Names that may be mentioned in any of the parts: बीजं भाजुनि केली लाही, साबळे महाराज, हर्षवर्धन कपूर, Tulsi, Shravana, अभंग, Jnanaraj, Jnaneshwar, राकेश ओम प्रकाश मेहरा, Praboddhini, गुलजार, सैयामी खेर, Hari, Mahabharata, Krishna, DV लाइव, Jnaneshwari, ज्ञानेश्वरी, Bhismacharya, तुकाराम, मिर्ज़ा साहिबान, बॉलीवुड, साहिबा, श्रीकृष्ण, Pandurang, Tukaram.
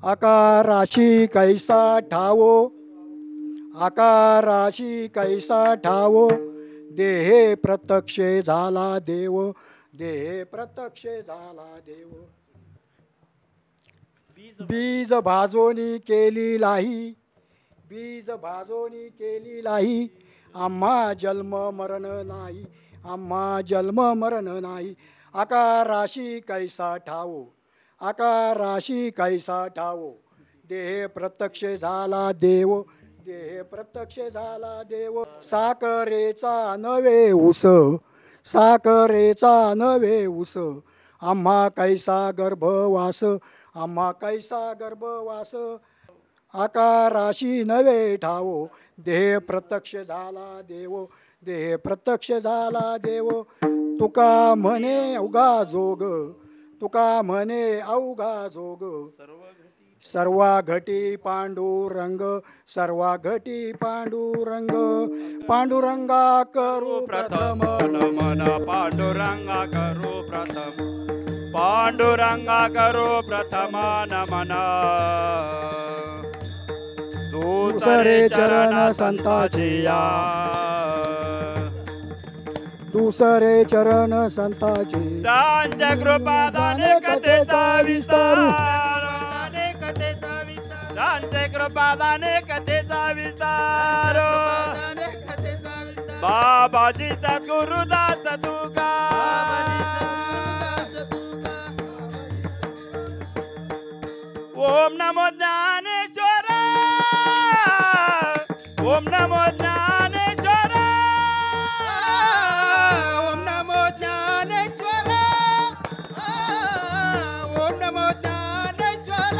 आकाराशी कैसा ठावो देहे प्रत्यक्षे झाला देव, देहे प्रत्यक्षे झाला देव। बीज भाजोनी केली लाही, बीज भाजोनी केली लाही, आम्हा जन्म मरण नाही, आम्हा जन्म मरण नाही। आकाराशी कैसा ठावो, आकाराशी कैसा ठावो देहे प्रत्यक्ष झाला देव, देहे प्रत्यक्ष झाला देव। साकरेचा नवे उस, साकरेचा नवे उस, आम्हा कैसा गर्भवास, आम्हा कैसा गर्भवास। आकाराशी नवे ठावो देह प्रत्यक्ष झाला देवो, देह प्रत्यक्ष झाला देवो। तुका म्हणे अवघा जोग, तुका म्हणे अवघा जोग, सर्वा घटी पांडुरंग, सर्वा घटी पांडुरंग। पांडुरंगा करू प्रथम नमन, पांडुरंगा करू प्रथम, पांडुरंगा करू प्रथम नमन। दूसरे चरण संताजिया, दूसरे चरण संताजी। त्यांच्या कृपा दाने कथेचा विस्तारू, त्यांच्या कृपा दाने कथेचा विस्तारू। बाबाजी सद्गुरुदास तुकाराम। ओम नमो ज्ञानेश्वर, ओम नमो ज्ञानेश्वर, ओम नमो ज्ञानेश्वर, ओम नमो ज्ञानेश्वर।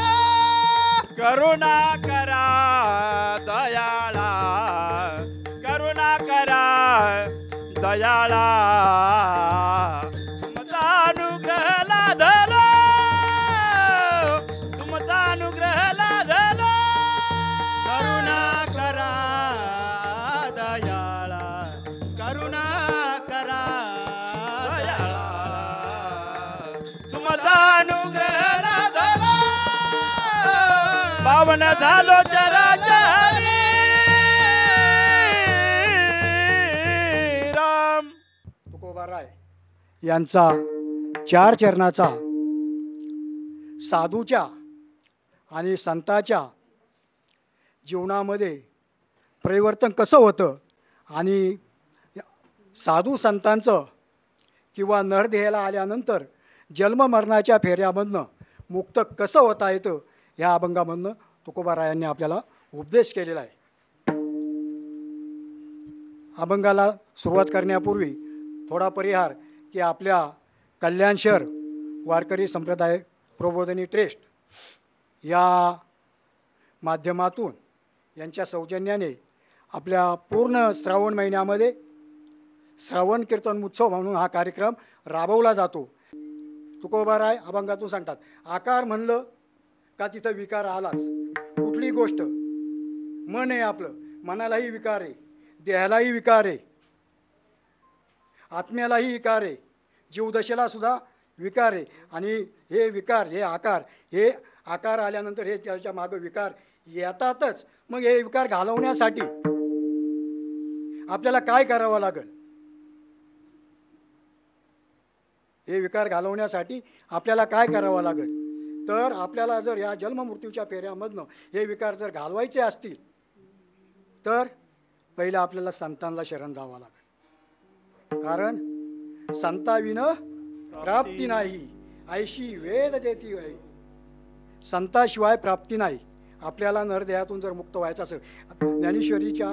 करुणा करा दयाला, करुणा करा दयाला, तुमचा अनुग्रह लाधला, तुमचा अनुग्रह लाधला। करुणा करा दयाला, करुणा करा दयाला, तुमचा अनुग्रह लाधला। पावन झालो चराचरी राम। तुकोबा राय यांचा चार चरणाचा साधूच्या आणि संताच्या जीवनामध्ये परिवर्तन कसं होतं आणि साधू संतांचं किंवा नरदेहाला आल्यानंतर जन्ममरणाच्या फेऱ्यामधनं मुक्त कसं होता येतं ह्या अभंगामधनं तुकोबारायांनी आपल्याला उपदेश केलेला आहे. अभंगाला सुरुवात करण्यापूर्वी थोडा परिहार की आपल्या कल्याणशर वारकरी संप्रदाय प्रबोधनी ट्रस्ट या माध्यमातून यांच्या सौजन्याने आपल्या पूर्ण श्रावण महिन्यामध्ये श्रावण कीर्तन उत्सव म्हणून हा कार्यक्रम राबवला जातो. तुकोबाराय अभंगातून सांगतात, आकार म्हणलं का तिथं विकार आलाच. कुठली गोष्ट, मन आहे आपलं, मनालाही विकार आहे, देहालाही विकार आहे, आत्म्यालाही विकार आहे, जीवदशेला सुद्धा विकार आहे. आणि हे विकार, हे आकार, हे आकार आल्यानंतर हे त्याच्या मागं विकार येतातच. मग हे विकार घालवण्यासाठी आपल्याला काय करावं लागेल? हे विकार घालवण्यासाठी आपल्याला काय करावं लागेल? तर आपल्याला जर या जन्ममृत्यूच्या फेऱ्यामधनं हे विकार जर घालवायचे असतील तर पहिलं आपल्याला संतांना शरण जावं लागेल. कारण संताविना प्राप्ती नाही, ऐशी वेद देती आई. संताशिवाय प्राप्ती नाही. आपल्याला नरदेहातून जर मुक्त व्हायचं असेल, ज्ञानेश्वरीच्या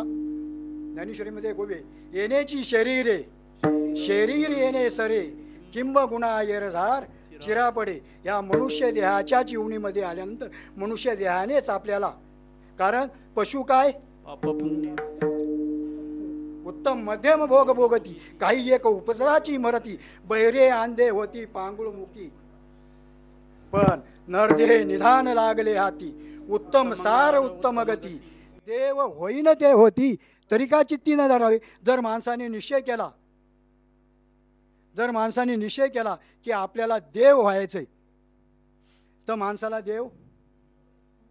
ज्ञानेश्वरीमध्ये गोवे, येण्याची शरीरे शरीर येणे सरे, किंबगुणा येरझार चिरापडे. या मनुष्य देहाच्या जीवनीमध्ये आल्यानंतर मनुष्य देहानेच आपल्याला, कारण पशु काय उत्तम मध्यम भोग भोगती, काही एक उपचाराची मरती, बहिरे आंधे होती पांगुळमुखी. पण नरदेह निधान लागले हाती, उत्तम सार उत्तम गती. देव होईन ते होती तरी का चित्ती न धरावे. जर माणसाने निश्चय केला, जर माणसाने निश्चय केला की आपल्याला देव व्हायचंय, तर माणसाला देव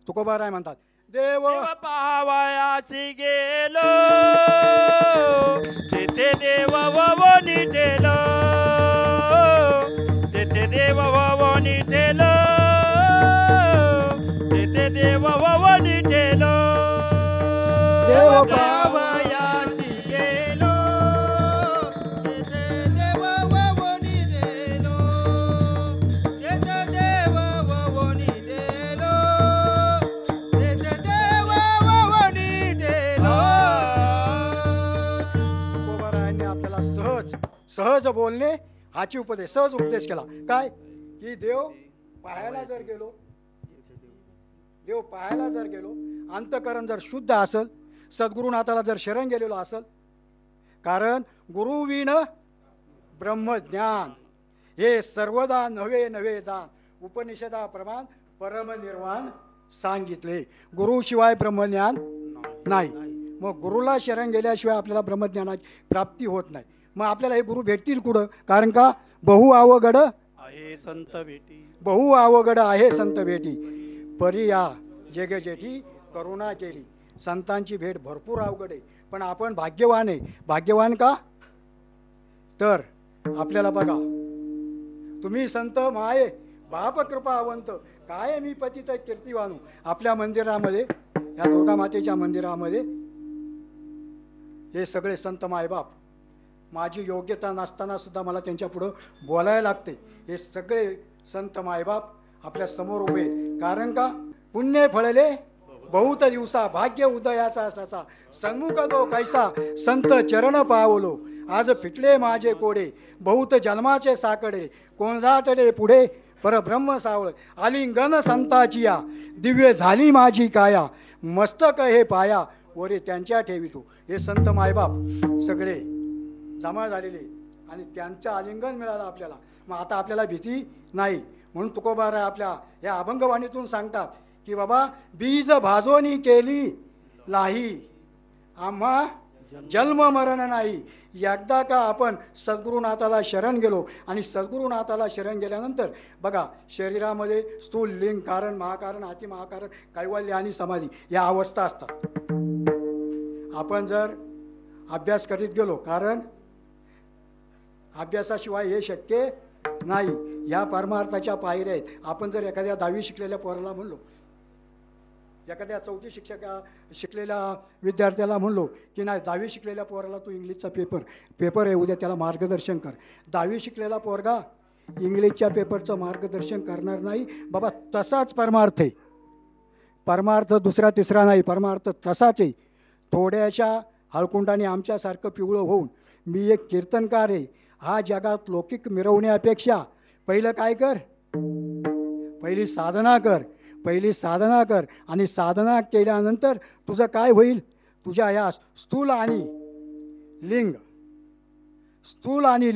तुकोबाराय म्हणतात देव पाहावयासी गेलो तेथे देव ववनी ठेलो तेथे देव ववनी ठेलो तेथे देव ववनी ठेलो देव पाहावयासी गेलो तेथे देव ववनी ठेलो तेथे देव ववनी ठेलो तेथे देव ववनी ठेलो। तुकोबारायांनी आपल्याला सहज सहज बोलणे हाची उपदेश सहज उपदेश केला काय की देव पाहायला जर गेलो देव पाहायला जर गेलो अंतकरण जर शुद्ध असेल सद्गुरुनाथाला जर शरण गेलेलो असेल कारण गुरुविण ब्रह्मज्ञान हे सर्वदा नवे नवे जाण उपनिषदाप्रमाण परमनिर्वाण सांगितले गुरुशिवाय ब्रह्मज्ञान नाही मग गुरुला शरण गेल्याशिवाय आपल्याला ब्रह्मज्ञानाची प्राप्ती होत नाही मग आपल्याला हे गुरु भेटतील कुठं कारण का बहु आवगड आहे संत भेटी बहु आवगड आहे संत भेटी परी या जगजेठी करुणा केली संतांची भेट भरपूर अवघड आहे पण आपण भाग्यवान आहे भाग्यवान का तर आपल्याला बघा तुम्ही संत माये बाप कृपावंत काय मी पतित कीर्तिवानू आपल्या मंदिरामध्ये या दुर्गा मातेच्या मंदिरामध्ये हे सगळे संत मायबाप माझी योग्यता नसताना सुद्धा मला त्यांच्या पुढं बोलायला लागते हे सगळे संत मायबाप आपल्या समोर उभे कारण का पुण्य फळले बहुत दिवसा भाग्य उदयाचा तसा सन्मुख तो कैसा संत चरण पावलो आज फिटले माझे कोडे बहुत जन्माचे साकडे कोंजातले पुढे परब्रह्म सावळ आलिंगन संताचिया दिव्य झाली माझी काया मस्तक हे पाया वरे त्यांच्या ठेवितो हे संत मायबाप सगळे जमा झालेले आणि त्यांचं आलिंगन मिळालं आपल्याला मग आता आपल्याला भीती नाही म्हणून तुकोबाराय आपल्या या अभंगवाणीतून सांगतात कि बाबा बीज भाजोनी केली लाही आम्हा जन्म मरण नाही एकदा का आपण सद्गुरुनाथाला शरण गेलो आणि सद्गुरुनाथाला शरण गेल्यानंतर बघा शरीरामध्ये स्थूल लिंग कारण महाकारण अति महाकारण कैवल्य आणि समाधी या अवस्था असतात आपण जर अभ्यास करीत गेलो कारण अभ्यासाशिवाय हे शक्य नाही या परमार्थाच्या पायऱ्या आहेत आपण जर एखाद्या दहावी शिकलेल्या पोराला म्हणलो एखाद्या चौथी शिक्षका शिकलेल्या विद्यार्थ्याला म्हणलो की नाही दहावी शिकलेल्या पोराला तू इंग्लिशचा पेपर आहे उद्या त्याला मार्गदर्शन कर दहावी शिकलेला पोरगा इंग्लिशच्या पेपरचं मार्गदर्शन करणार नाही बाबा तसाच परमार्थ आहे परमार्थ दुसरा तिसरा नाही परमार्थ तसाच आहे थोड्याशा हळकुंडाने आमच्यासारखं पिवळं होऊन मी एक कीर्तनकार आहे हा जगात लौकिक मिरवण्यापेक्षा पहिलं काय कर पहिली साधना कर पहिली साधना कर आणि साधना केल्यानंतर तुझं काय होईल तुझ्या या स्थूल आणि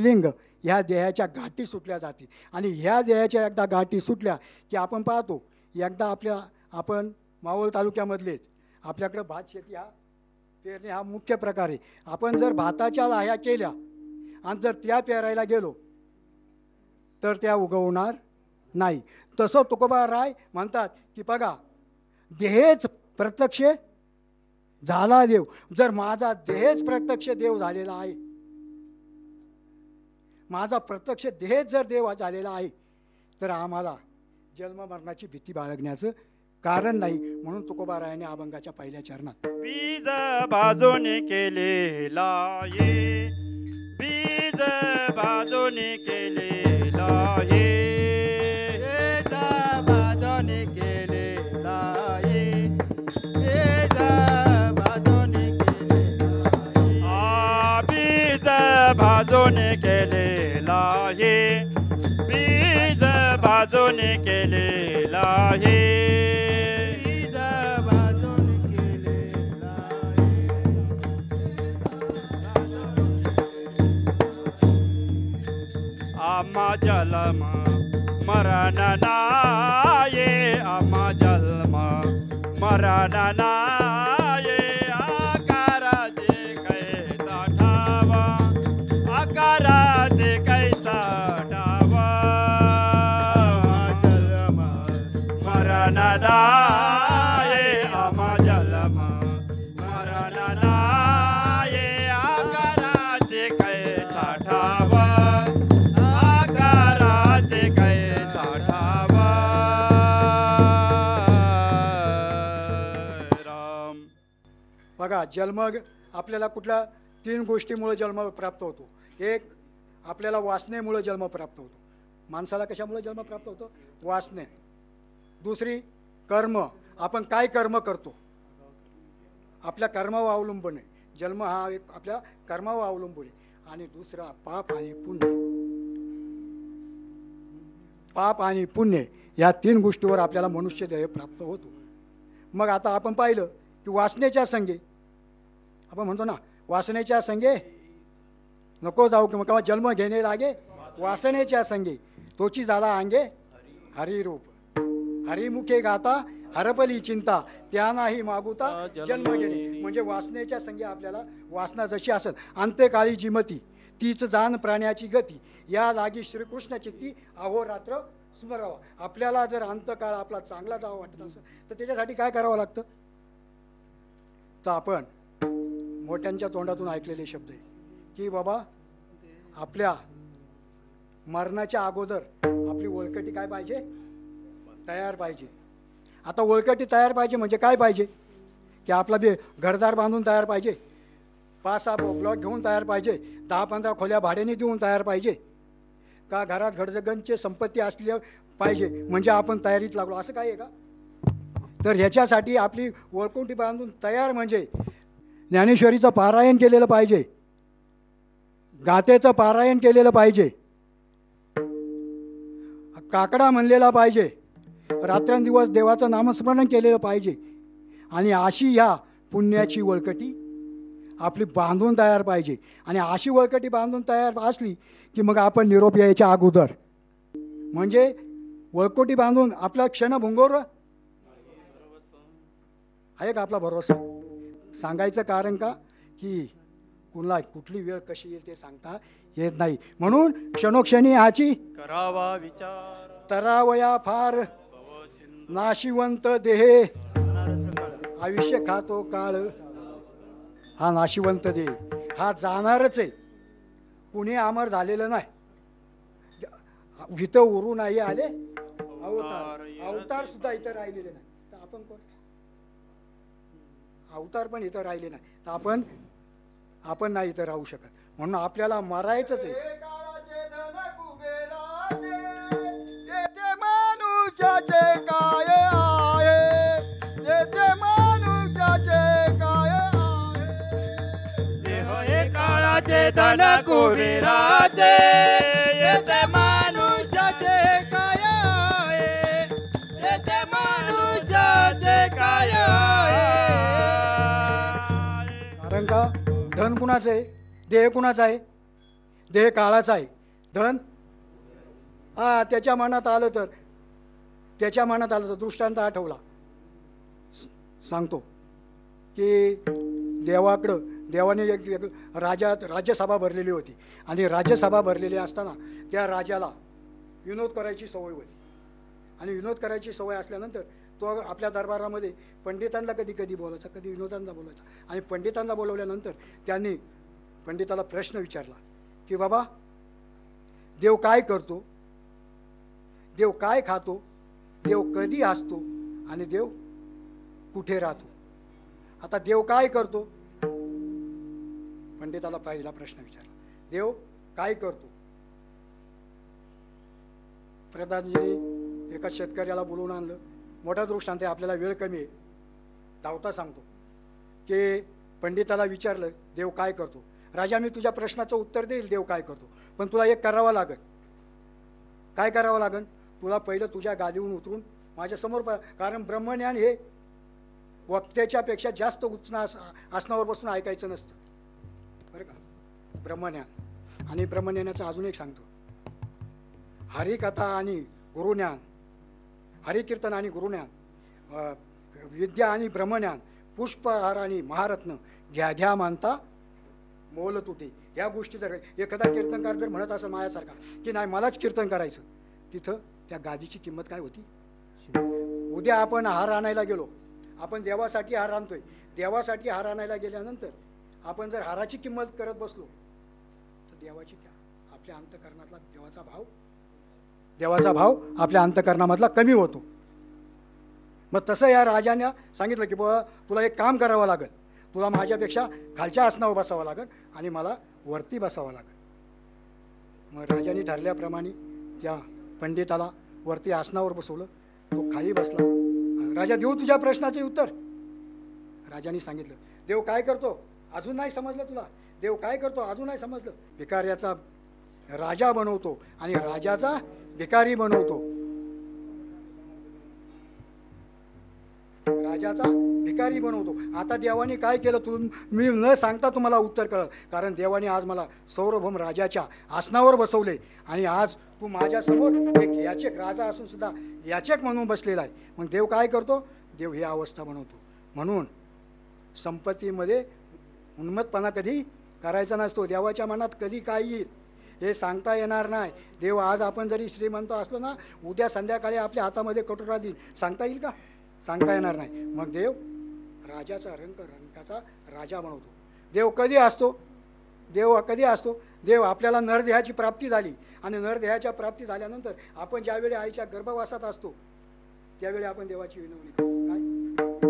लिंग ह्या देहाच्या गाठी सुटल्या जातील आणि ह्या देहाच्या एकदा गाठी सुटल्या की आपण पाहतो एकदा आपण मावळ तालुक्यामधलेच आपल्याकडे भात शेती हा पेरणे हा मुख्य प्रकार आहे आपण जर भाताच्या लाह्या केल्या आणि जर त्या पेरायला गेलो तर त्या उगवणार नाही तसं तुकोबाराय म्हणतात की बघा देहच प्रत्यक्ष झाला देव जर माझा देहच प्रत्यक्ष देव झालेला आहे माझा प्रत्यक्ष देहच जर देव झालेला आहे तर आम्हाला जन्म मरणाची भीती बाळगण्याचं कारण नाही म्हणून तुकोबारायाने अभंगाच्या पहिल्या चरणात बीज भाजुनि केली लाही बीज भाजुनि केली लाही भाजुनि केली लाही बीज भाजुनि केली लाही बीज भाजुनि केली लाही आम्हा जन्म मरण नाही आम्हा जन्म मरण नाही da बघा जन्म आपल्याला कुठला तीन गोष्टीमुळे जन्म प्राप्त होतो। एक आपल्याला वासनेमुळे जन्म प्राप्त होतो। माणसाला कशामुळे जन्म प्राप्त होतो? वासने। दूसरी कर्म, आपण काय कर्म करतो आपल्या कर्मावर अवलंबून आहे। जन्म हा एक आपल्या कर्मावर अवलंबून आहे। आणि दुसरा पाप आणि पुण्य। पाप आणि पुण्य या तीन गोष्टीवर आपल्याला मनुष्य देह प्राप्त होतो। मग आता आपण पाहिलं की वासनेच्या संगे आपण म्हणतो ना, वासनेच्या संगे नको जाऊ की मग जन्म घेणे लागे। वासनेच्या संगे तोची झाला अंगे हरी रूप, हरिमुखे गाता हरपली चिंता, त्या नाही मागुता जन्म घेणे। म्हणजे वासनेच्या संगे आपल्याला वासना जशी असेल, अंत्यकाळी जिमती तीच जाण प्राण्याची गती, या लागी श्रीकृष्ण चित्ती अहोरात्र स्मरावा। आपल्याला जर अंतकाळ आपला चांगला जावा वाटत असेल तर त्याच्यासाठी काय करावं लागतं? तर आपण मोठ्यांच्या तोंडातून ऐकलेले शब्द आहे की बाबा आपल्या मरणाच्या अगोदर आपली ओळखटी काय पाहिजे? तयार पाहिजे। आता ओळखटी तयार पाहिजे म्हणजे काय पाहिजे? की आपला बी घरदार बांधून तयार पाहिजे, 5-6 ब्लॉक घेऊन तयार पाहिजे, 10-15 खोल्या भाड्याने देऊन तयार पाहिजे का? घरात घडजगंचे संपत्ती असली पाहिजे म्हणजे आपण तयारीत लागलो, असं काय आहे का? तर ह्याच्यासाठी आपली ओळखोटी बांधून तयार म्हणजे ज्ञानेश्वरीचं पारायण केलेलं पाहिजे, गातेचं पारायण केलेलं पाहिजे, काकडा म्हणलेला पाहिजे, रात्रंदिवस देवाचं नामस्मरण केलेलं पाहिजे। आणि अशी ह्या पुण्याची ओळखटी आपली बांधून तयार पाहिजे। आणि अशी ओळखटी बांधून तयार असली की मग आपण निरोप यायच्या अगोदर म्हणजे ओळखोटी बांधून आपला क्षणभंगोर आहे का? आपला भरोसा सांगायचं कारण का की कुणाला कुठली वेळ कशी येईल ते सांगता येत नाही, म्हणून क्षणोक्षणी आची करावा विचार, तरावया फार नाशिवंत देहे, आयुष्य खातो काळ। हा नाशिवंत देह हा जाणारच आहे, कुणी अमर झालेलं नाही, इथं उरू नाही आले अवतार, अवतार सुद्धा इथं राहिलेले नाही, तर आपण कोण? अवतार पण इथं राहिले नाही, तर आपण आपण नाही इथं राहू शकत, म्हणून आपल्याला मरायचंच आहे। धन कुबेराचे येते मानुषाचे काय आहे, येते मानुषाचे काय आहे। कारण का धन कुणाचं आहे? देह कुणाचं आहे? देह काळाचा आहे। धन हा त्याच्या मनात आलं तर दृष्टांत आठवला सांगतो की देवाकडं देवाने एक राज्यसभा भरलेली होती आणि राज्यसभा भरलेली असताना त्या राजाला विनोद करायची सवय होती आणि विनोद करायची सवय असल्यानंतर तो आपल्या दरबारामध्ये पंडितांना कधी कधी बोलायचा, कधी विनोदांना बोलायचा। आणि पंडितांना बोलवल्यानंतर त्यांनी पंडिताला प्रश्न विचारला की बाबा देव काय करतो, देव काय खातो, देव कधी हसतो आणि देव कुठे राहतो? आता देव काय करतो? पंडिताला पहिला प्रश्न विचारला, देव काय करतो? प्रधानजीने एका शेतकऱ्याला बोलवून आणलं, मोठा दृष्टांत आहे, आपल्याला वेळ कमी आहे, धावता सांगतो की पंडिताला विचारलं देव काय करतो? राजा मी तुझ्या प्रश्नाचं उत्तर देईल देव काय करतो, पण तुला एक करावं लागेल। काय करावं लागेल? तुला पहिलं तुझ्या गादीहून उतरून माझ्यासमोर, कारण ब्रह्मज्ञान हे वक्त्याच्यापेक्षा जास्त उच्च आसनावर बसून ऐकायचं नसतं बरं का, ब्रह्मज्ञान। आणि ब्रह्मज्ञानाचं अजून एक सांगतो, हरिकथा आणि गुरुज्ञान, हरिकीर्तन आणि गुरुज्ञान, विद्या आणि ब्रह्मज्ञान, पुष्पहार आणि महारत्न, घ्या घ्या मानता मोल तुटे। या गोष्टी जर एखादा कीर्तनकार जर म्हणत असेल माझ्यासारखा की नाही मलाच कीर्तन करायचं, तिथं त्या गादीची किंमत काय होती? उद्या आपण हार आणायला गेलो, आपण देवासाठी हार आणतोय, देवासाठी हार आणायला गेल्यानंतर आपण जर हाराची किंमत करत बसलो तर देवाची क्या आपल्या अंतःकरणातला देवाचा भाव आपल्या अंतःकरणामधला कमी होतो। मग तसं या राजाने सांगितलं की बाबा तुला एक काम करावं लागेल, तुला माझ्यापेक्षा खालच्या आसनावर बसावं लागेल आणि मला वरती बसावं लागेल। मग राजाने ठरल्याप्रमाणे त्या पंडिताला वरती आसनावर बसवलं, तो खाली बसला। राजा देव तुझ्या प्रश्नाचे उत्तर, राजाने सांगितलं देव काय करतो अजून नाही समजलं तुला, देव काय करतो अजून नाही समजलं। भिकाऱ्याचा राजा बनवतो आणि राजाचा भिकारी बनवतो, राजाचा भिकारी बनवतो। आता देवाने काय केलं मी न सांगता तुम्हाला उत्तर कळलं, कारण देवाने आज मला सार्वभौम राजाच्या आसनावर बसवले आणि आज तू माझ्यासमोर एक याचक राजा असून सुद्धा याचक म्हणून बसलेला आहे। मग देव काय करतो, देव ही अवस्था बनवतो। म्हणून संपत्तीमध्ये उन्मत्तपणा कधी करायचा नसतो। देवाच्या मनात कधी काय येईल हे सांगता येणार नाही। देव आज आपण जरी श्रीमंत असलो ना, उद्या संध्याकाळी आपल्या हातामध्ये कटोरा देईल, सांगता येईल का? सांगता येणार नाही। मग देव राजाचा रंगाचा राजा बनवतो। देव कधी असतो देव आपल्याला नरदेहाची प्राप्ती झाली आणि नरदेहाच्या प्राप्ती झाल्यानंतर आपण ज्यावेळी आईच्या गर्भवासात असतो त्यावेळी आपण देवाची विनवणी करतो, काय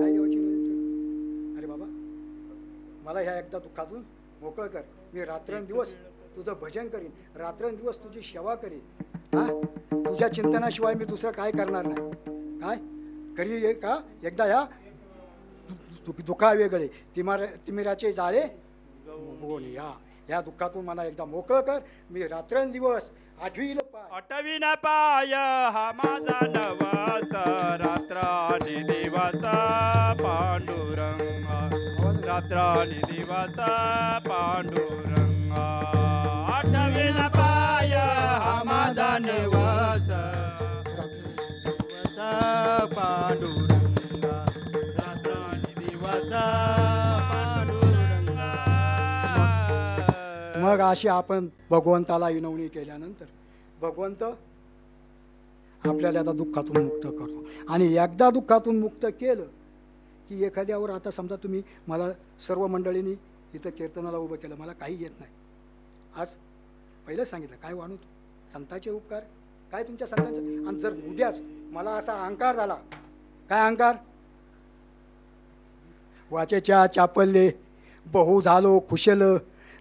काय देवाची विनवणी, अरे बाबा मला ह्या एकदा दुःखातून मोकळं कर, मी रात्रंदिवस तुझं भजन करीन, रात्रंदिवस तुझी सेवा करीन, हा तुझ्या चिंतनाशिवाय मी दुसरं काय करणार नाही, काय करी का एकदा ह्या दुःखा वेगळे तिमिराचे जाळे मोहनी, हा या दुःखातून मला एकदा मोकळं कर, मी रात्रंदिवस आठवीन पाय हा माझा नवस, रात्रानी दिवस पांडुरंगा, रात्रानी दिवस पांडुरंगा, आठवीन पाय हा माझा नवस पांडुरंगा, रात्रानी दिवस पांडुरंगा। मग अशी आपण भगवंताला विनवणी केल्यानंतर भगवंत आपल्याला आता दुःखातून मुक्त करतो। आणि एकदा दुःखातून मुक्त केलं की एखाद्यावर, आता समजा तुम्ही मला सर्व मंडळींनी इथं कीर्तनाला उभं केलं, मला काही येत नाही, आज पहिलं सांगितलं काय वाणू तू संतांचे उपकार काय तुमच्या संतांचं, आणि जर उद्याच मला असा अहंकार झाला, काय अहंकार, वाचेच्या चापल्ले बहु झालो खुशल,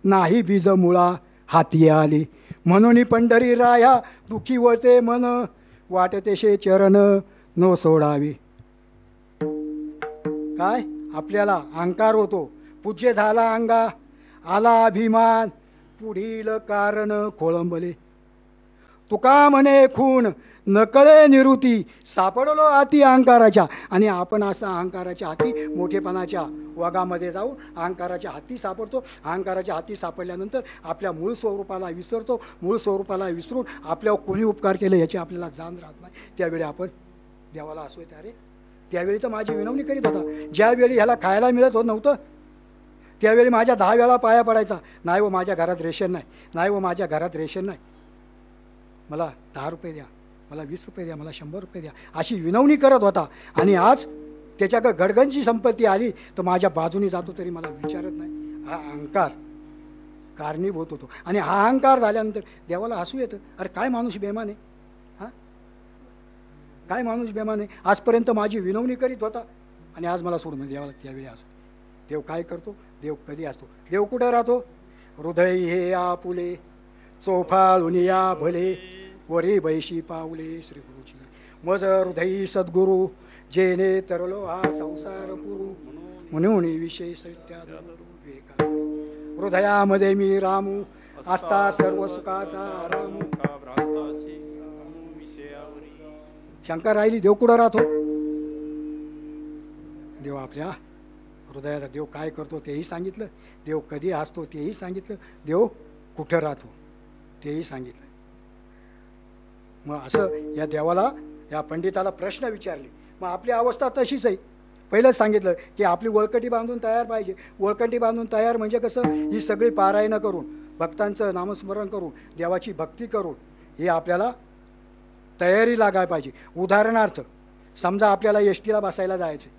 नाही बीज मुळा हाती आली, म्हणून पंढरी राया दुखी वळते मन, वाटतेशे चरण न सोडावी। काय आपल्याला अहंकार होतो, पूज्य झाला अंगा आला अभिमान, पुढील कारण खोळंबले, तुका म्हणे खून नकळे निरुती, सापडलो अति अहंकाराच्या। आणि आपण असा अहंकाराच्या हाती मोठेपणाच्या वागामध्ये जाऊन अहंकाराच्या हाती सापडतो। अहंकाराच्या हाती सापडल्यानंतर आपल्या मूळ स्वरूपाला विसरतो। मूळ स्वरूपाला विसरून आपल्यावर कोणी उपकार केले याची आपल्याला जाण राहत नाही। त्यावेळी आपण देवाला असो अरे त्यावेळी तर माझी विनवणी करीत होता, ज्यावेळी ह्याला खायला मिळत होत नव्हतं त्यावेळी माझ्या 10 वेळा पाया पडायचा, नाही व माझ्या घरात रेशन नाही, नाही व माझ्या घरात रेशन नाही, मला 10 रुपये द्या, मला 20 रुपये द्या, मला 100 रुपये द्या, अशी विनवणी करत होता। आणि आज त्याच्याकडे गडगंजी संपत्ती आली तर माझ्या बाजूने जातो तरी मला विचारत नाही, हा अहंकार कारणीभूत होतो। आणि हा अहंकार झाल्यानंतर देवाला हसू येतं, अरे काय माणूस बेमाने, हां काय माणूस बेमाने, आजपर्यंत माझी विनवणी करीत होता आणि आज मला सोडून देवाला त्यावेळी असतो। देव काय करतो, देव कधी असतो, देव कुठे राहतो, हृदय हे आपुले चोफाळून या भले, वरी बैशी पावले श्री गुरुची, मज हृदयी सद्गुरू जेने तरलो हा संसार पुरू, म्हणून विशेष हृदयामध्ये मी रामू असता सर्व सुखाचा रामू। शंका राहिली देव कुठं राहतो, देव आपल्या हृदयाचा, देव काय करतो तेही सांगितलं, देव कधी असतो तेही सांगितलं, देव कुठं राहतो तेही सांगितलं। मग असं या देवाला या पंडिताला प्रश्न विचारले, मग आपली अवस्था तशीच आहे। पहिलंच सांगितलं की आपली वळकटी बांधून तयार पाहिजे। वळकटी बांधून तयार म्हणजे कसं, ही सगळी पारायणं करून भक्तांचं नामस्मरण करून देवाची भक्ती करून हे आपल्याला तयारी लागाय पाहिजे। उदाहरणार्थ समजा आपल्याला एसटीला बसायला जायचं,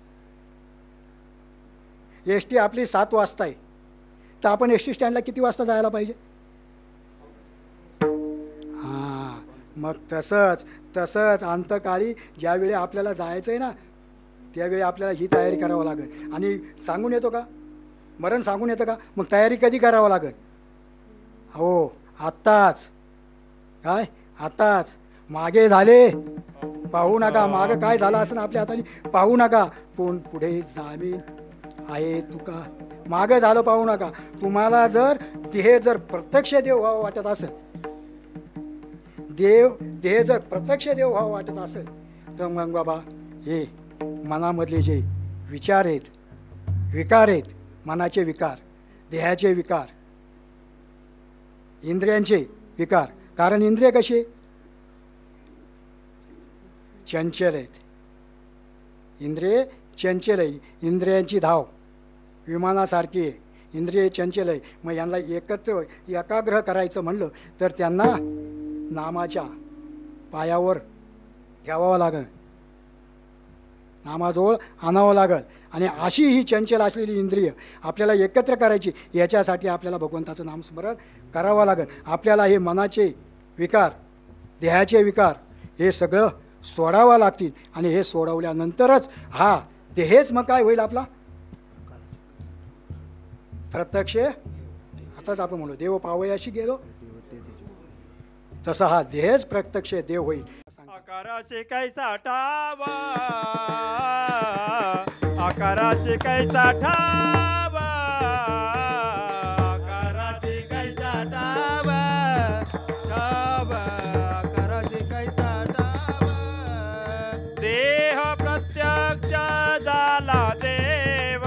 एस टी आपली 7 वाजता आहे, तर आपण एस टी स्टँडला किती वाजता जायला पाहिजे? हां, मग तसंच अंतकाळी ज्यावेळी आपल्याला जायचं आहे ना त्यावेळी आपल्याला ही तयारी करावं लागेल. आणि सांगून येतो का मरण सांगून येतं का? मग तयारी कधी करावं लागेल? हो, आत्ताच. काय आत्ताच? मागे झाले पाहू नका, मागे काय झालं असं आपल्या हाताने पाहू नका. कोण पुढे जामीन आहे तुका, मागे झालं पाहू नका. तुम्हाला जर देह जर प्रत्यक्ष देव व्हावं वाटत असेल, देह जर प्रत्यक्ष देव व्हावं वाटत असेल तर मग बाबा हे मनामधले जे विचार आहेत, विकार आहेत, मनाचे विकार, देहाचे विकार, इंद्रियांचे विकार, कारण इंद्रिय कसे चंचल आहेत, इंद्रिय चंचल आहे, इंद्रियांची धाव विमानासारखी आहे, इंद्रिय चंचल आहे. मग यांना एकत्र एकाग्र करायचं म्हणलं तर त्यांना नामाच्या पायावर घ्यावावं लागेल, नामाजवळ आणावं लागेल. आणि अशी ही चंचल असलेली इंद्रिय आपल्याला एकत्र करायची, याच्यासाठी आपल्याला भगवंताचं नामस्मरण करावं लागेल. आपल्याला हे मनाचे विकार, देहाचे विकार हे सगळं सोडावं लागतील. आणि हे सोडवल्यानंतरच हा देहच मग काय होईल आपला प्रत्यक्ष. आताच आपण म्हणलो देव पावयाशी गेलो, तसा हा देहच प्रत्यक्ष देव होईल. आकाराशी काय साठावा, आकाराशी काय साठावा, आकाराशी काय साठावा, आकाराशी काय साठावा. देह प्रत्यक्ष झाला देव,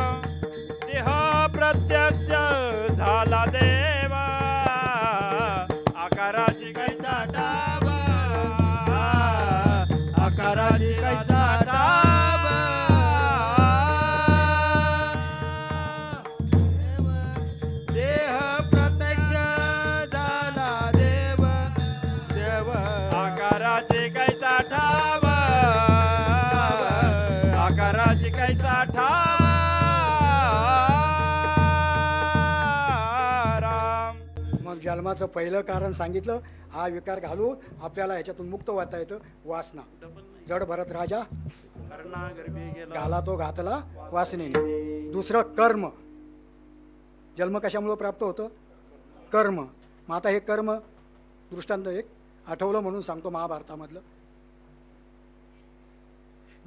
देह प्रत्यक्ष झाला देवा, आकाराशी काय साठावा, आकाराची काय साठावा. देह प्रत्यक्ष झाला देव, देव आकाराची काय साठावा, आकाराची काय साठावा. मग जन्माचं पहिलं कारण सांगितलं, हा विकार घालून आपल्याला ह्याच्यातून मुक्त होता येतं. वासना जड भरत राजा घाला तो घातला वासनेने. दुसरं कर्म, जन्म कशामुळे प्राप्त होतं? कर्म. मग आता हे कर्म दृष्टांत एक आठवलं म्हणून सांगतो महाभारतामधलं.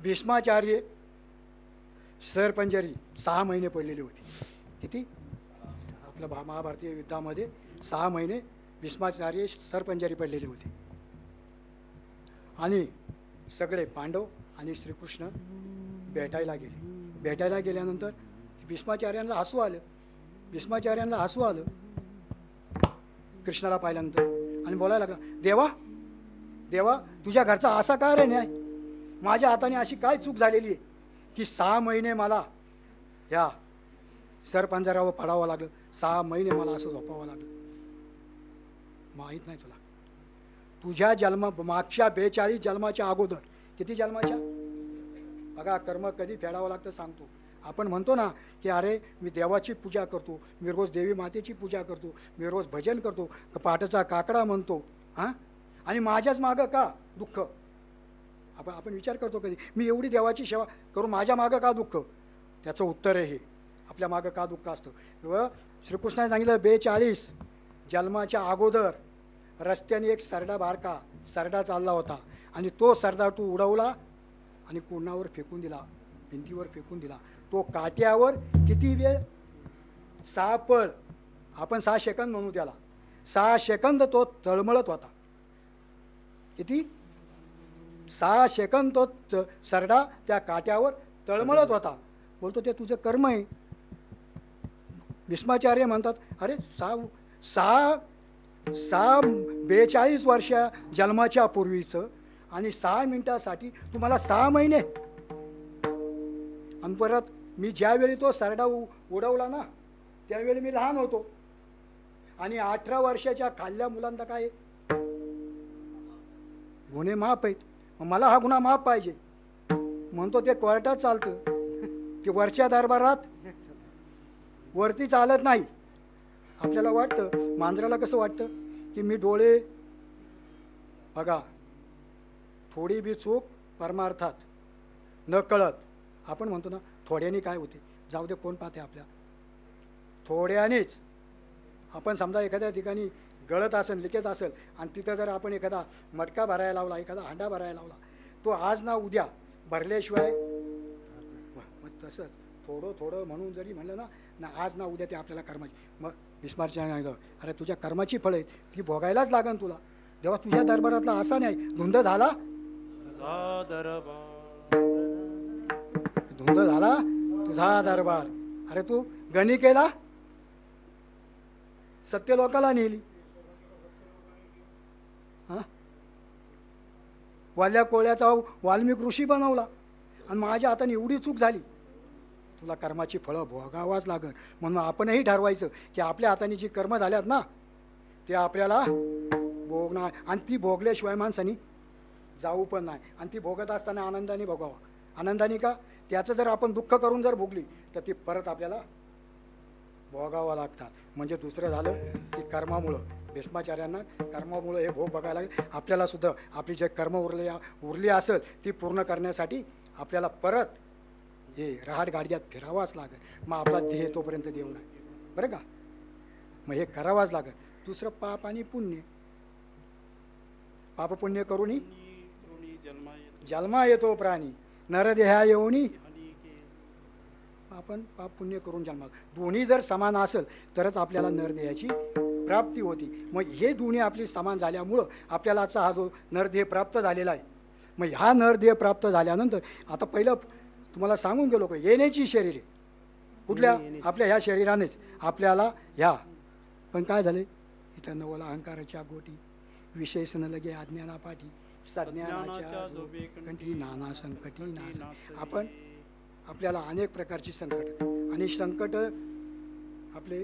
भीष्माचार्य सरपंजरी 6 महिने पडलेली होती. किती? आपलं महाभारतीय युद्धामध्ये 6 महिने भीष्माचार्य सरपंजरी पडलेली होती. आणि सगळे पांडव आणि श्रीकृष्ण भेटायला गेले. भेटायला गेल्यानंतर भीष्माचार्यांना हसू आलं, भीष्माचार्यांना हसू आलं कृष्णाला पाहिल्यानंतर, आणि बोलायला लागला, देवा देवा तुझ्या घरचा असा काय रे न्याय, माझ्या हाताने अशी काय चूक झालेली आहे की 6 महिने मला ह्या सरपंजरावर पडावं लागलं, 6 महिने मला असं झोपावं लागलं. माहीत नाही तुला, तुझ्या जन्मा मागच्या 42 जन्माच्या अगोदर किती जन्माच्या, बघा कर्म कधी फेडावं लागतं सांगतो. आपण म्हणतो ना की अरे मी देवाची पूजा करतो, मी रोज देवी मातेची पूजा करतो, मी रोज भजन करतो, पाटाचा काकडा म्हणतो, हां, आणि माझ्याच मागं का दुःख? आपण विचार करतो कधी, मी एवढी देवाची सेवा करू माझ्या मागं का दुःख? त्याचं उत्तर आहे हे, आपल्या मागं का दुःख असतं. तेव्हा श्रीकृष्णाने सांगितलं 42 जन्माच्या अगोदर रस्त्याने एक सरडा बारका सरडा चालला होता, आणि तो सरडा तू उडवला आणि कोणावर फेकून दिला, भिंतीवर फेकून दिला. तो काट्यावर किती वेळ? 6 पळ, आपण 6 सेकंद म्हणू त्याला. 6 सेकंद तो तळमळत होता. किती? 6 सेकंद तो सरडा त्या काट्यावर तळमळत होता. बोलतो ते तुझं कर्म आहे. भीष्माचार्य म्हणतात अरे 42 वर्ष जन्माच्या पूर्वीचं आणि 6 मिनिटासाठी तुम्हाला 6 महिने. आणि परत मी ज्यावेळी तो सरडा उडवला ना त्यावेळी मी लहान होतो. आणि 18 वर्षाच्या खाल्ल्या मुलांना काय गुन्हे माफ आहेत, मला हा गुन्हा माफ पाहिजे म्हणतो. ते कोर्टात चालतं की वरच्या दरबारात वरती चालत नाही। आपल्याला वाटतं, मांजराला कसं वाटतं की मी डोळे बघा, थोडी बी चूक परमार्थात न कळत आपण म्हणतो ना, थोड्याने काय होते, जाऊ दे कोण पाहते आपल्या, थोड्यानेच आपण समजा एखाद्या ठिकाणी गळत असेल, लिकेज असेल आणि तिथं जर आपण एखादा मटका भरायला लावला, एखादा हांडा भरायला लावला, तो आज ना उद्या भरल्याशिवाय, तसंच थोडं थोडं म्हणून जरी म्हणलं ना ना, आज ना उद्या ते आपल्याला कर्माची, मग भीष्माचार्य अरे तुझ्या कर्माची फळं आहेत ती भोगायलाच लागन तुला, तेव्हा तुझ्या दरबारातला असा नाही धुंद झाला, धुंद झाला तुझा दरबार, अरे तू गणिकेला सत्य लोकाला नेली, हां वाल्या कोळ्याचा वाल्मिक ऋषी बनवला, आणि माझ्या हाताने एवढी चूक झाली, तुला कर्माची फळं भोगावाच लागल। म्हणून आपणही ठरवायचं की आपल्या हाताने जी कर्म झाल्यात ना ते आपल्याला भोगणार, आणि ती भोगल्याशिवाय माणसानी जाऊ पण नाही, आणि ती भोगत असताना आनंदाने भोगावा, आनंदाने का, त्याचं जर आपण दुःख करून जर भोगली तर ती परत आपल्याला भोगावा लागतात। म्हणजे दुसरं झालं की कर्मामुळं, भीष्माचार्यांना कर्मामुळं हे भोग बघायला लागले, आपल्यालासुद्धा आपली जे कर्म उरली असेल ती पूर्ण करण्यासाठी आपल्याला परत हे रहाट गाडग्यात फिरावाच लागेल, मग आपला देह तोपर्यंत देऊ नाही बरं का, मग हे करावाच लागेल। दुसरं पाप आणि पुण्य, पाप पुण्य करूनी जन्मा येतो प्राणी, नरदेहा येऊनी, आपण पाप पुण्य करून जन्माल, दोन्ही जर समान असेल तरच आपल्याला नरदेहाची प्राप्ती होती, मग हे दोन्ही आपली समान झाल्यामुळं आपल्याला आजचा हा जो नरदेह प्राप्त झालेला आहे, मग हा नरदेह प्राप्त झाल्यानंतर आता पहिलं तुम्हाला सांगून गेलो का, येण्याची शरीरे कुठल्या आपल्या ह्या शरीरानेच आपल्याला ह्या, पण काय झाले इथं नवला अहंकाराच्या गोटी, विशेष न लगे अज्ञानापाठी, सज्ञानाच्या कंठी नाना संकटी नाना, आपण आपल्याला अनेक प्रकारची संकट, आणि संकट आपले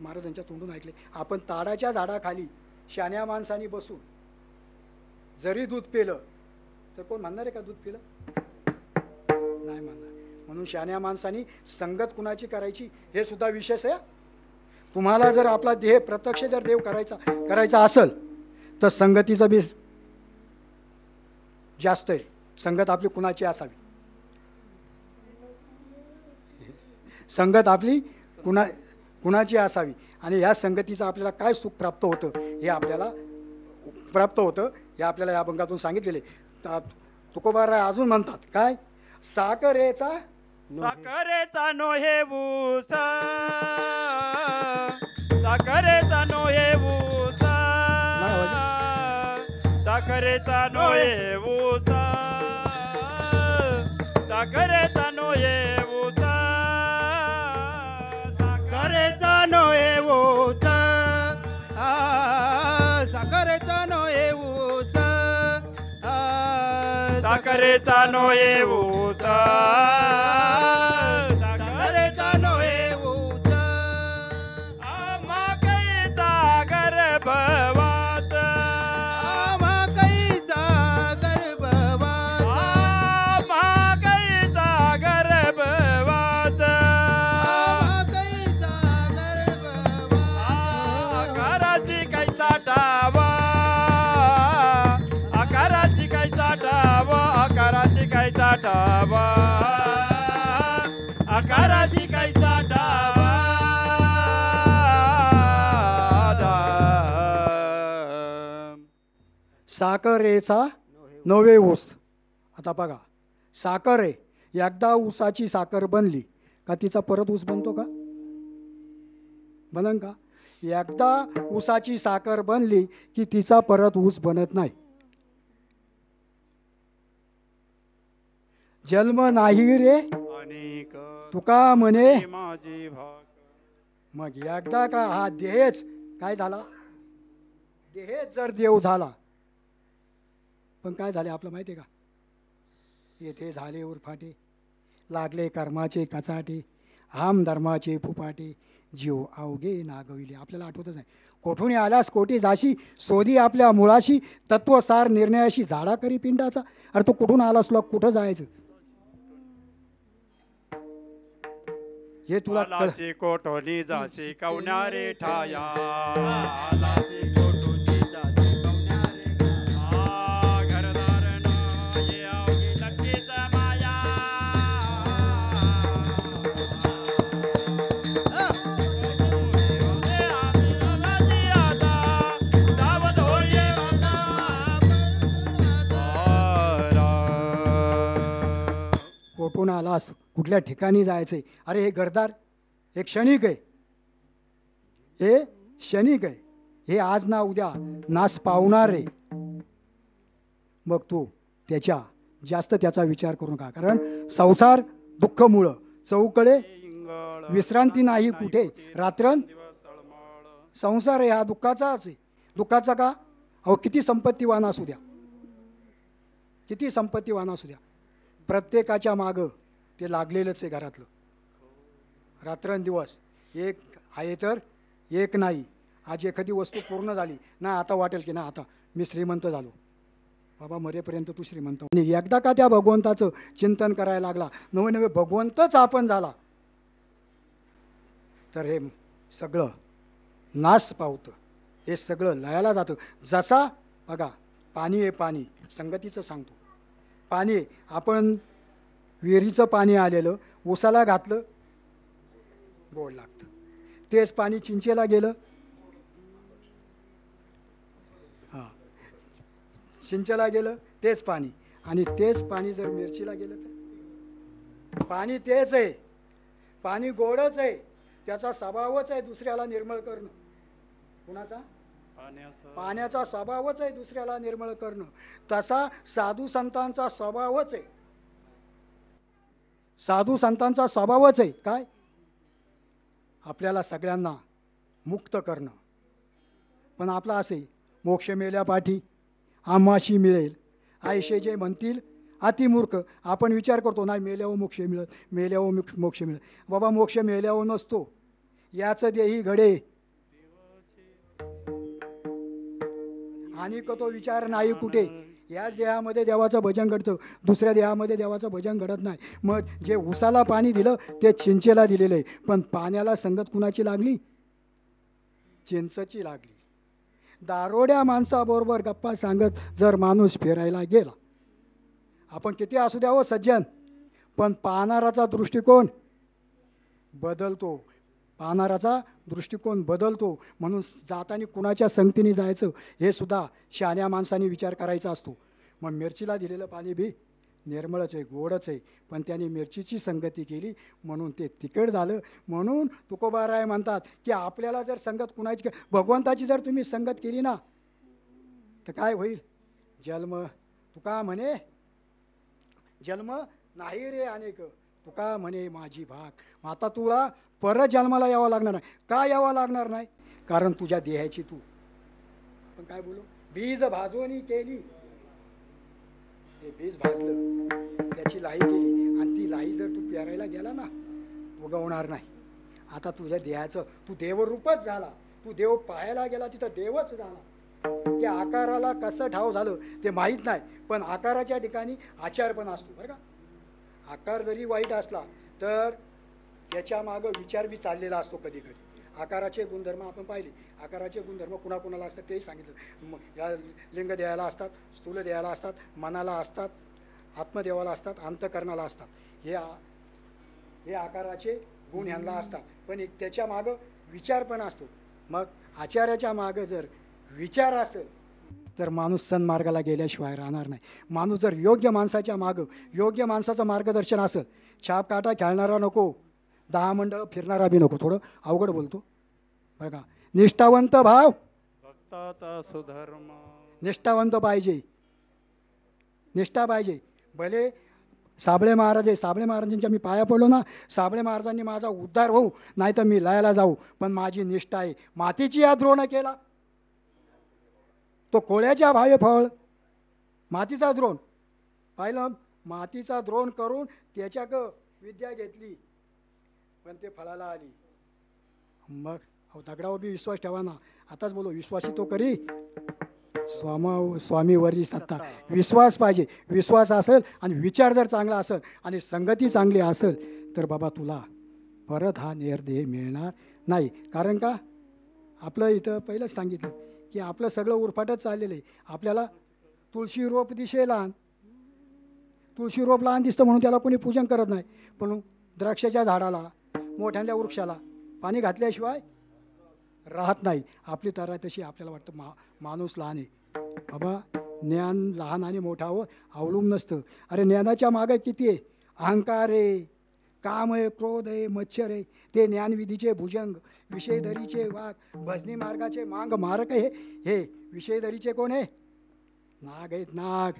महाराजांच्या तोंडून ऐकले, आपण ताडाच्या झाडाखाली शाण्या माणसानी बसून जरी दूध पेलं तर कोण म्हणणार आहे का दूध पिलं, नाही म्हणणार, म्हणून शाण्या माणसानी संगत कुणाची करायची हे सुद्धा विशेष आहे। तुम्हाला जर आपला देह प्रत्यक्ष जर देव करायचा असेल तर संगतीचं बीज जास्त आहे, संगत आपली कुणाची असावी, संगत आपली कुणाची असावी, आणि ह्या संगतीचं आपल्याला काय सुख प्राप्त होतं हे आपल्याला प्राप्त होतं, हे आपल्याला या अभंगातून सांगितलेले। तुकोबाराय अजून म्हणतात काय, साखरेचा साखरेचा नोहेवूस, साखरेचा नोहेवूस, साखरेचा नोहेवूस, साखरेचा नोहेवूस, साखरेचा नोहेवूस, साखरेचा नोहेवूस, साखरेचा नोहेवूस, साखरेचा नोहेवूस, आम्हा कैसा गर्भवास, आम्हा कैसा गर्भवास, आम्हा कैसा गर्भवास, आम्हा कैसा गर्भवास, आकाराची कैसा डावा, आकाराची कैसा डावा, आकाराची कैसा डावा, आकाराची कैसा डावा, साखरेचा नवे ऊस। आता बघा, साखर आहे, एकदा ऊसाची साखर बनली का तिचा परत ऊस बनतो का, बनन का, एकदा ऊसाची साखर बनली की तिचा परत ऊस बनत नाही। जन्म नाही रे अनेक तुका म्हणे माझे भाग, मग एकदा का हा देहच काय झाला, देहच जर देव झाला, पण काय झाले आपलं माहिती आहे का, येथे झाले उरफाटे, लागले कर्माचे कचाटे, आम धर्माचे फुपाटे, जीव अवघे नागविले। आपल्याला आठवतच नाही, कोठून आल्यास कोटी जाशी, शोधी आपल्या मुळाशी, तत्वसार निर्णयाशी झाडा करी पिंडाचा। अरे तो कुठून आलास, तुला कुठं जायचं, ये तुला लाची कोठोनी जासी कवनारे ठाया लाची कोठोनी जासी कवनारे ठाया घरदारना ये आवगी लक्की जमाया ये आमी लाची आता सावध हो ये आता कोठून आलास कुठल्या ठिकाणी जायचे। अरे हे घरदार हे क्षणिक आहे, हे क्षणिक आहे, हे आज ना उद्या नाश पावणार आहे। मग तू त्याच्या जास्त त्याचा विचार करू नका, कारण संसार दुःख मूळ चौकडे विश्रांती नाही कुठे, रात्रन संसार आहे हा दुःखाचाच आहे। दुःखाचा का? अहो किती संपत्तीवान असू द्या, किती संपत्तीवान असू द्या, प्रत्येकाच्या मागं ते लागलेलंच आहे घरातलं, रात्रंदिवस एक आहे तर एक नाही। आज एखादी वस्तू पूर्ण झाली ना, आता वाटेल की ना आता मी श्रीमंत झालो, बाबा मरेपर्यंत तू श्रीमंत नाही। एकदा का त्या भगवंताचं चिंतन करायला लागला, नवे नवे भगवंतच आपण झाला तर हे सगळं नाश पावतं, हे सगळं लयाला जातं। जसा बघा पाणी आहे, पाणी संगतीचं सांगतो, पाणी आपण विहिरीचं पाणी आलेलं उसाला घातलं गोड लागतं, तेच पाणी चिंचेला गेलं, हां चिंचेला गेलं तेच पाणी, आणि तेच पाणी जर मिरचीला गेलं तर पाणी तेच आहे, पाणी गोडच आहे, त्याचा स्वभावच आहे दुसऱ्याला निर्मळ करणं। कुणाचा? पाण्याचा स्वभावच आहे दुसऱ्याला निर्मळ करणं। तसा साधू संतांचा स्वभावच आहे, साधू संतांचा स्वभावच आहे काय, आपल्याला सगळ्यांना मुक्त करणं। पण आपला असे मोक्ष मेल्यापाठी आम्हाशी मिळेल आयशे जे म्हणतील अतिमूर्ख। आपण विचार करतो नाही मेल्यावर मोक्ष मिळत, मेल्यावर मोक्ष मिळत, बाबा मोक्ष मेल्यावर नसतो, याचं देही घडे आणि तो विचार नाही कुठे। याच देहामध्ये देवाचं भजन घडतं, दुसऱ्या देहामध्ये देवाचं भजन घडत नाही। मग जे उसाला पाणी दिलं ते चिंचेला दिलेलं आहे, पण पाण्याला संगत कुणाची लागली? चिंचची लागली। दारोड्या माणसाबरोबर गप्पा सांगत जर माणूस फिरायला गेला, आपण किती असू द्यावं सज्जन, पण पाहणाराचा दृष्टिकोन बदलतो, पाहणाराचा दृष्टिकोन बदलतो। म्हणून जाताना कुणाच्या संगतीने जायचं हे सुद्धा शहाण्या माणसाने विचार करायचा असतो। मग मिरचीला दिलेलं पाणी बी निर्मळच आहे, गोडच आहे, पण त्याने मिरचीची संगती केली म्हणून ते तिखट झालं। म्हणून तुकोबाराय म्हणतात की आपल्याला जर संगत कुणाची भगवंताची जर तुम्ही संगत केली ना तर काय होईल? जन्म तुका म्हणे जन्म नाही रे अनेक, तुका म्हणे माझी भाग। आता तुला परत जन्माला यावं लागणार नाही, का यावं लागणार नाही? कारण तुझ्या देहाची तू पण काय बोलू, बीज भाजुनि केली, हे बीज भाजलं त्याची लाही केली, आणि ती लाही जर तू पेरायला गेला ना उगवणार नाही। आता तुझ्या देहाचं तू देवरूपच झाला, तू देव पाहायला गेला तिथं देवच झाला। त्या आकाराला कसं ठाव झालं ते माहीत नाही, पण आकाराच्या ठिकाणी आचार पण असतो बरं का। आकार जरी वाईट असला तर त्याच्या मागं विचार बी चाललेला असतो कधी कधी। आकाराचे गुणधर्म आपण पाहिले, आकाराचे गुणधर्म कुणाकुणाला असतात तेही सांगितलं, या लिंग देहाला असतात, स्थूल देहाला असतात, मनाला असतात, आत्मदेवाला असतात, अंतकरणाला असतात, हे आकाराचे गुण यांना असतात, पण त्याच्या मागं विचार पण असतो। मग आचार्याच्या मागं जर विचार असेल तर माणूस सन्मार्गाला गेल्याशिवाय राहणार नाही। माणूस जर योग्य माणसाच्या मागं, योग्य माणसाचं मार्गदर्शन असेल, छाप काटा खेळणारा नको, 10 मंडळ फिरणारा बी नको, थोडं अवघड बोलतो बरं का। निष्ठावंत भाव भक्ताचा सुधर्म, निष्ठावंत पाहिजे, निष्ठा पाहिजे। भले साबळे महाराज आहे, साबळे महाराजांच्या मी पाया पडलो ना, साबळे महाराजांनी माझा उद्धार होऊ नाही तर मी लयाला जाऊ, पण माझी निष्ठा आहे। मातीची या द्रोण केला तो कोळ्याच्या भावे फळ, मातीचा द्रोण पाहिलं, मातीचा द्रोण करून त्याच्याक विद्या घेतली पण ते फळाला आली। मग अहो दगडावर बी विश्वास ठेवा ना, आताच बोलो विश्वासी तो करी स्वामीवरी सत्ता, विश्वास पाहिजे। विश्वास असेल आणि विचार जर चांगला असेल आणि संगती चांगली असेल तर बाबा तुला परत हा निर्देह मिळणार नाही। कारण का आपलं इथं पहिलं सांगितलं की आपलं सगळं उरफाटच चाललेलं आहे। आपल्याला तुळशी रोप दिसेला, तुळशी रोप लहान दिसतं म्हणून त्याला कोणी पूजन करत नाही, पण द्राक्षाच्या झाडाला, मोठ्यांच्या वृक्षाला पाणी घातल्याशिवाय राहत नाही। आपली तरा तशी आपल्याला वाटतं माणूस लहान आहे। बाबा ज्ञान लहान आणि मोठावर अवलंबून नसतं। अरे ज्ञानाच्या मागे किती आहे? अहंकार आहे, काम आहे, क्रोध आहे, मत्सर आहे, ते ज्ञानविधीचे भुजंग, विषयधरीचे वाघ, भजनी मार्गाचे मांग मारक आहे। हे विषयधरीचे कोण आहे? नाग आहेत, नाग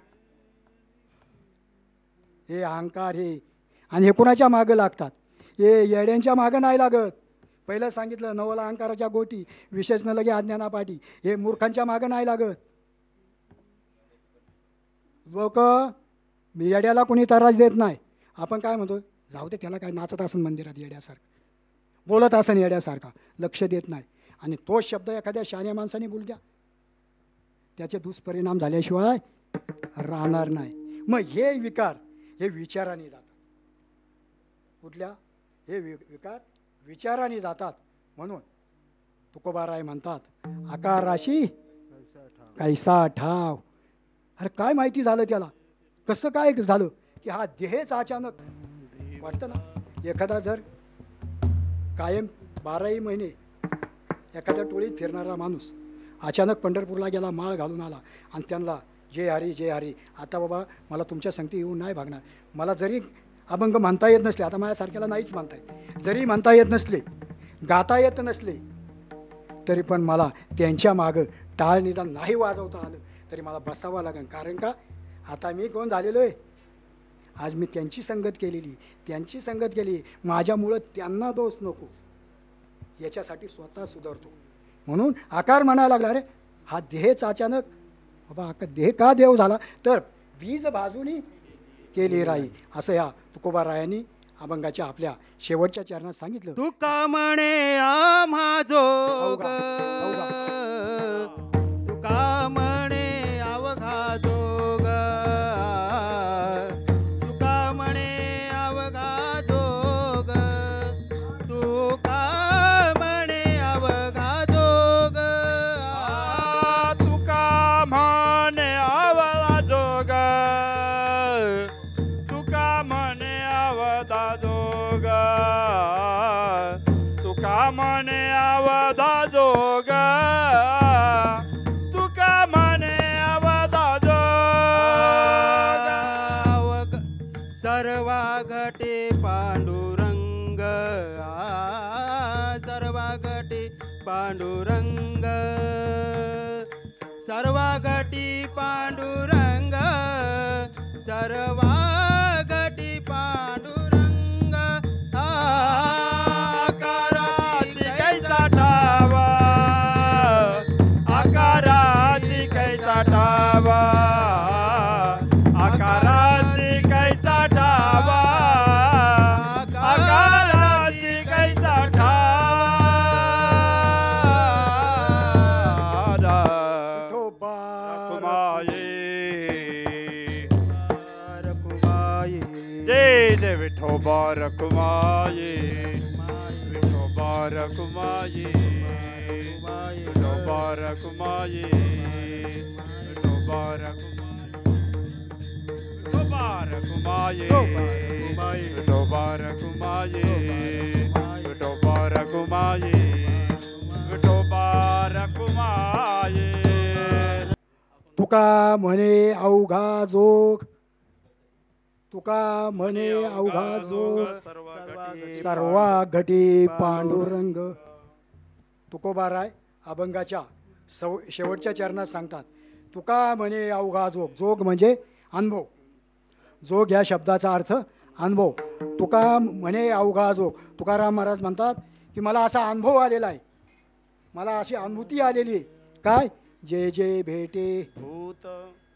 हे अहंकार हे। आणि हे कोणाच्या मागं लागतात? हे येड्यांच्या मागं नाही लागत। पहिलं सांगितलं नवल अहंकाराच्या गोटी, विशेष न लगे अज्ञानापाठी। हे मूर्खांच्या मागं नाही लागत। लोक येड्याला कोणी त्रास देत नाही। आपण काय म्हणतो, जाऊ दे त्याला, काय नाचत असेल मंदिरात येड्यासारखं, बोलत असेल येड्यासारखा, लक्ष देत नाही। आणि तोच शब्द एखाद्या शहाण्या माणसाने बोल द्या, त्याचे दुष्परिणाम झाल्याशिवाय राहणार नाही। मग हे विकार हे विचाराने जातात। कुठल्या? हे विकार विचाराने जातात। म्हणून तुकोबाराय म्हणतात, आकाराशी कैसा ठाव। अरे काय माहिती झालं त्याला, कसं काय झालं की हा देहच अचानक वाटतं ना। एखादा जर कायम 12 महिने एखाद्या टोळीत फिरणारा माणूस अचानक पंढरपूरला गेला, माळ घालून आला आणि त्यांना जय हरी जय हरी, आता बाबा मला तुमच्या संगती येऊन नाही भागणार, मला जरी अभंग म्हणता येत नसले, आता माझ्यासारख्याला नाहीच म्हणता येत, जरी म्हणता येत नसले, गाता येत नसले, तरी पण मला त्यांच्या मागं टाळ निदान नाही वाजवता आलं तरी मला बसावं लागेल। कारण का आता मी कोण झालेलो आहे? आज मी त्यांची संगत केलेली, त्यांची संगत केली, माझ्यामुळं त्यांना दोष नको, याच्यासाठी स्वतः सुधारतो। म्हणून आकार म्हणायला लागला, अरे हा देहच अचानक बाबा आका देह का देव झाला? तर बीज भाजुनी केली राही, असं ह्या तुकोबारायांनी अभंगाच्या आपल्या शेवटच्या चरणात सांगितलं। तुका म्हणे आम्हा जोग, तुका म्हणे अवघा जोग, तुका म्हणे अवघा जोग, तुका म्हणे अवघा जोग, तुका म्हणे अवला जोग, तुका म्हणे अवधा जोग, तुका म्हणे अवधा जोग, तुका म्हणे अवधा जोग। सर्वा घटे पांडुरंग, सर्वा घटे पांडुरंग, सर्वा घटी पांडुरंग, सर्वा रखमाये विठोबा, रखमाये विठोबा, रखमाये विठोबा, रखमाये विठोबा, रखमाये विठोबा, रखमाये विठोबा, रखमाये। तुका म्हणे अवघा जोग, तुका म्हणे अवघा जोग, सर्वा घटी पांडुरंग। तुकोबाराय अभंगाच्या शेवटच्या चरणात सांगतात, तुका म्हणे अवघा जोग। जोग म्हणजे अनुभव। जोग या शब्दाचा अर्थ अनुभव। तुका म्हणे अवघा जोग। तुकाराम महाराज म्हणतात की मला असा अनुभव आलेला आहे, मला अशी अनुभूती आलेली आहे। काय? जे जे भेटे भूत,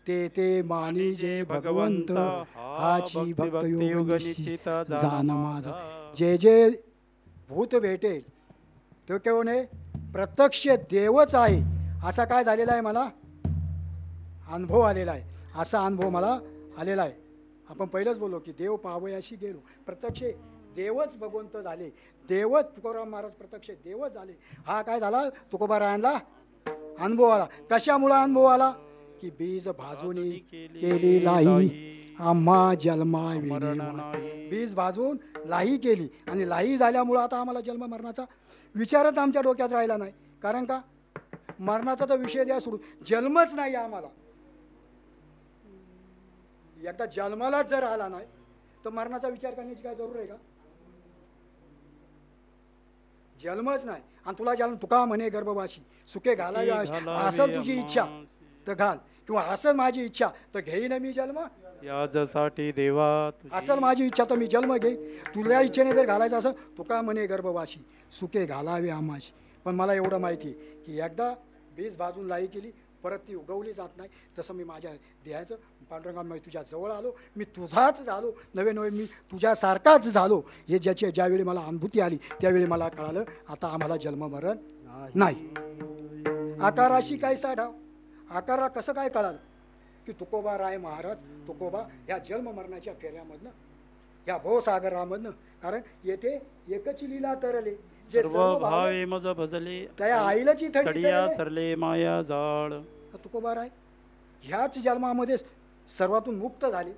ते ते मानी जे भगवंत, हाची भक्तयोग निश्चित जाण माझा। जे जे भूत भेटेल तो कोण आहे? प्रत्यक्ष देवच आहे असा काय झालेला आहे? मला अनुभव आलेला आहे, असा अनुभव मला आलेला आहे। आपण पहिलंच बोललो की देव पावयाशी गेलो, प्रत्यक्ष देवच भगवंत झाले, देवच तुकाराम महाराज प्रत्यक्ष देवच झाले। हा काय झाला? तुकोबारायांना अनुभव आला। कशामुळे अनुभव आला? की बीज भाजुनी केली लाही आम्हा जन्मा विनेवा। बीज भाजून लाही केली आणि लाही झाल्यामुळं आता आम्हाला जन्म मरणाचा विचारच आमच्या डोक्यात राहिला नाही। कारण का? मरणाचा तर विषय द्या सोडू, जन्मच नाही आम्हाला। एकदा जन्मालाच जर आला नाही तर मरणाचा विचार करण्याची काय जरूर आहे का? जन्मच नाही आणि तुला जन्म तुका म्हणे गर्भवाशी सुखे घालावी असेल तुझी इच्छा तर घाल, किंवा असेल माझी इच्छा तर घेईन मी जन्म यासाठी देवा। असेल माझी इच्छा तर मी जन्म घेईन, तुझ्या इच्छेने जर घालायचं असेल तुका म्हणे गर्भवाशी सुखे घालावे आम्हाशी। पण मला एवढं माहिती आहे की एकदा बीज भाजून लाही केली परत ती उगवली जात नाही। तसं मी माझ्या देहाचं पांडुरंगा मी तुझ्या जवळ आलो, मी तुझाच झालो, नवे नवे मी तुझ्यासारखाच झालो। हे ज्याची ज्यावेळी मला अनुभूती आली त्यावेळी मला कळालं आता आम्हाला जन्ममरण नाही। आकाराशी काय साठाव? आकारा कसं काय कळालं? की तुकोबा राय महाराज तुकोबा ह्या जन्ममरणाच्या फेऱ्यामधनं ह्या भवसागरामधनं, कारण येथे एकच लीला तरले भावे मज भजले त्या आईलाची थडिया सरले माया जाळ। तुकोबा राय ह्याच जन्मामध्ये सर्वातून मुक्त झाले।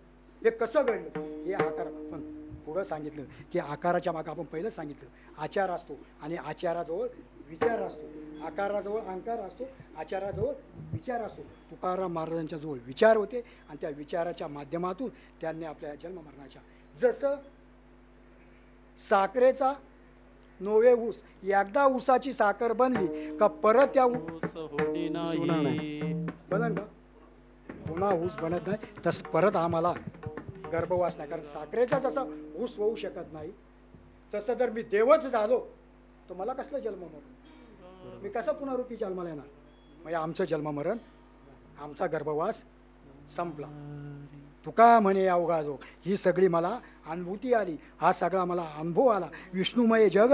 हे कसं घडलं? हे आकार पण पुढं सांगितलं की आकाराच्या मागे आपण पहिलं सांगितलं आचार असतो आणि आचाराजवळ विचार असतो, आकाराजवळ अंकार असतो, आचाराजवळ विचार असतो। तुकाराम महाराजांच्या जवळ विचार होते आणि त्या विचाराच्या माध्यमातून त्यांनी आपल्या जन्ममरणाच्या जसं साखरेचा नोवे ऊस, एकदा ऊसाची साखर बनली का परत त्या ऊस बनन का पुन्हा ऊस बनत नाही, तसं परत आम्हाला गर्भवास नाही। कारण साखरेचा जसा ऊस होऊ शकत नाही तसं जर मी देवच झालो तर मला कसलं जन्ममरण? मी कसं पुनरुपी जन्माला येणार? म्हणजे आमचं जन्ममरण, आमचा गर्भवास संपला। तुका म्हणे अवघा जो, ही सगळी मला अनुभूती आली, हा सगळा मला अनुभव आला। विष्णुमय जग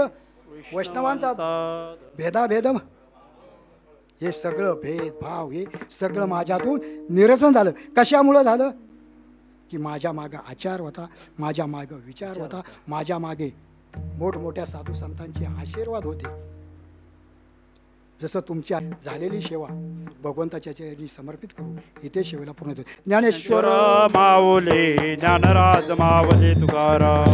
वैष्णवांचा भेदाभेदम हे सगळं भेदभाव हे सगळं माझ्यातून निरसन झालं। कशामुळं झालं? की माझ्या मागे आचार होता, माझ्या मागे विचार होता, माझ्या मागे मोठमोठ्या साधू संतांचे आशीर्वाद होते। जसं तुमच्या झालेली सेवा भगवंताच्या चरणी समर्पित करू, इथे सेवेला पूर्ण होते। ज्ञानेश्वर माऊली ज्ञानराज माऊली तुकाराम